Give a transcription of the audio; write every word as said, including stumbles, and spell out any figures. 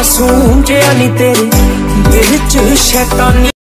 मासूम जेहा नी तेरे दिल च शैतानी।